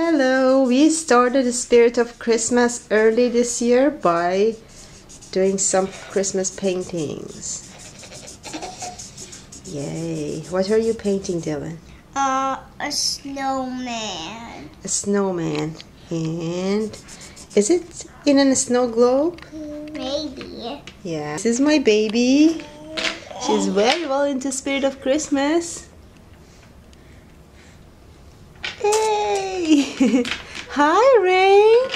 Hello! We started the spirit of Christmas early this year by doing some Christmas paintings. Yay! What are you painting, Dylan? A snowman. A snowman. And is it in a snow globe? Maybe. Yeah. This is my baby. She's very well into spirit of Christmas. Hey! Hi, Rain.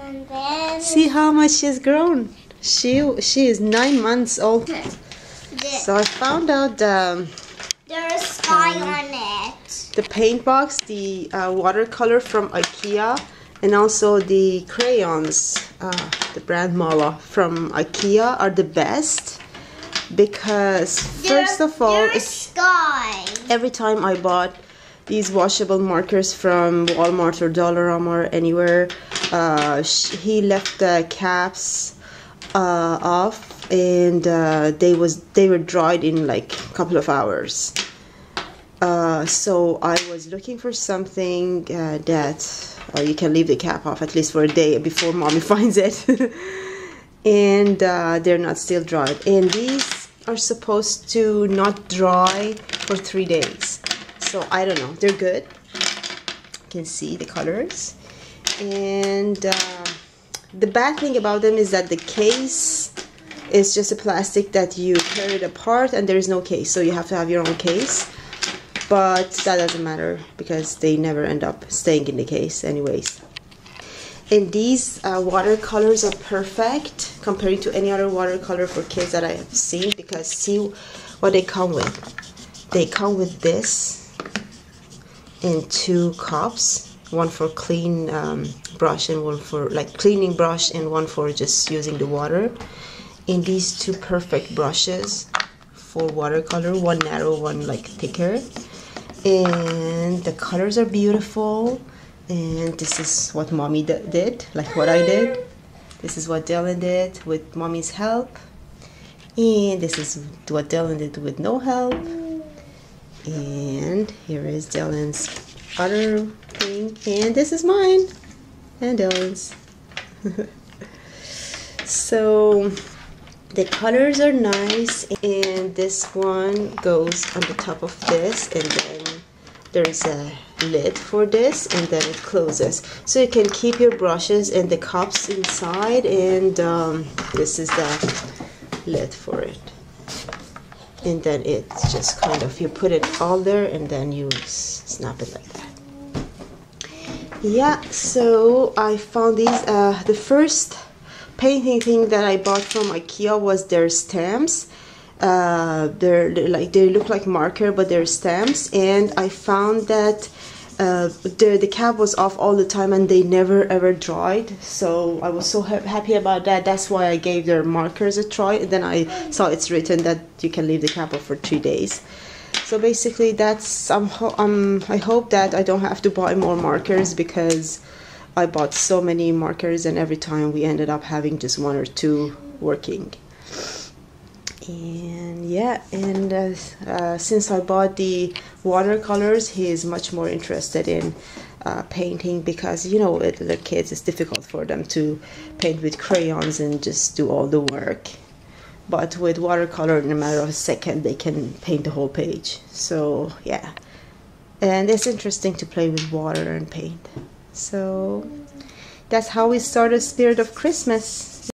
And then see how much she's grown. She is 9 months old. So I found out there's sky on it. The paint box, the watercolor from IKEA, and also the crayons, the brand Mala from IKEA are the best. Because first of all, every time I bought these washable markers from Walmart or Dollarama or anywhere, he left the caps off, and they were dried in like a couple of hours. So I was looking for something that you can leave the cap off at least for a day before mommy finds it. And they're not still dried, and these are supposed to not dry for 3 days, so I don't know, they're good. You can see the colors, and the bad thing about them is that the case is just a plastic that you tear it apart and there is no case, so you have to have your own case, but that doesn't matter because they never end up staying in the case anyways. And these watercolors are perfect compared to any other watercolor for kids that I have seen, because see what they come with. They come with this and 2 cups, one for clean brush and one for like cleaning brush, and one for just using the water. And these 2 perfect brushes for watercolor, one narrow, one like thicker. And the colors are beautiful. And this is what mommy did, like what I did. This is what Dylan did with mommy's help. And this is what Dylan did with no help. And here is Dylan's other thing. And this is mine. And Dylan's. So the colors are nice. And this one goes on the top of this. And then there's a lid for this, and then it closes, so you can keep your brushes and the cups inside. And this is the lid for it, and then it's just kind of, you put it all there and then you snap it like that. Yeah, so I found these. The first painting thing that I bought from IKEA was their stamps. They look like marker, but they're stamps, and I found that the cap was off all the time and they never ever dried, so I was so happy about that. That's why I gave their markers a try, and then I saw it's written that you can leave the cap off for 3 days. So basically that's, I hope that I don't have to buy more markers, because I bought so many markers and every time we ended up having just 1 or 2 working. And yeah, and since I bought the watercolors, he is much more interested in painting, because you know, little kids, it's difficult for them to paint with crayons and just do all the work. But with watercolor, in a matter of a second, they can paint the whole page. So yeah, and it's interesting to play with water and paint. So that's how we started Spirit of Christmas.